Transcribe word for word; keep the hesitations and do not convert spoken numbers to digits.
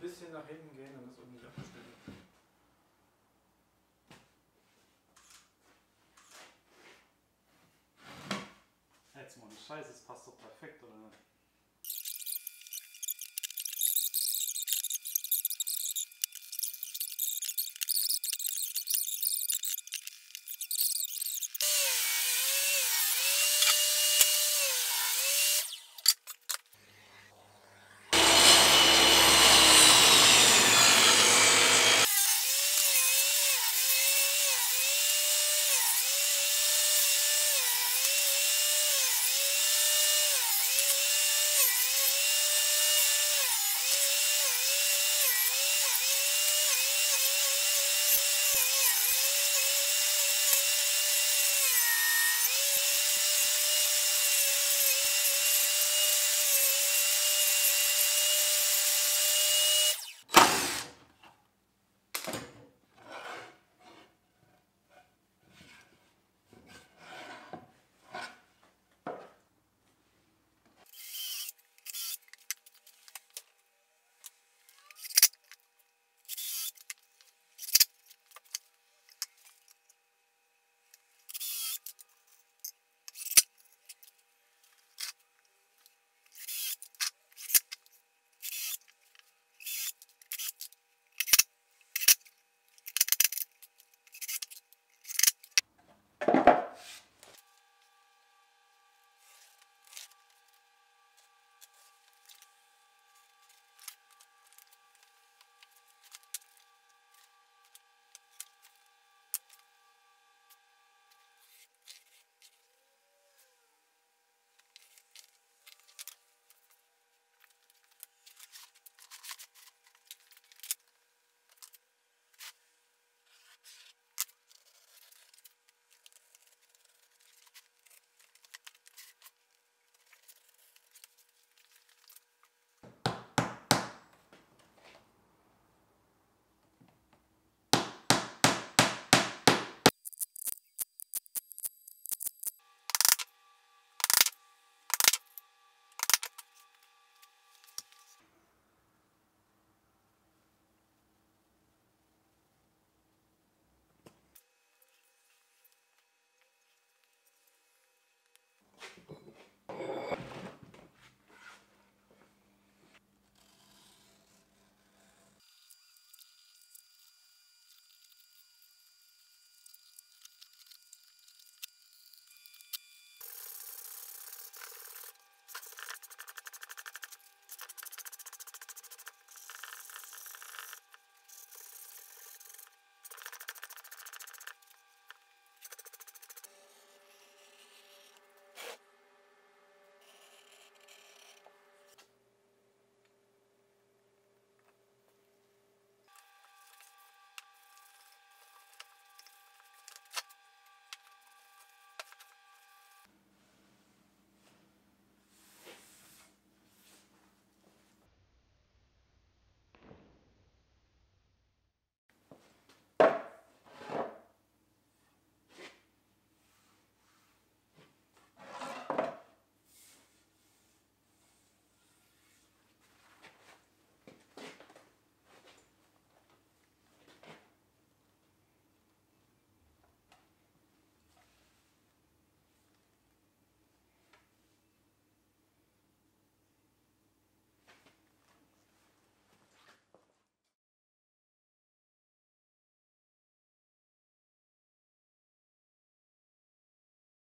bisschen nach hinten gehen, dann ist unten die Abstelle. Jetzt mal eine Scheiße, es passt doch perfekt.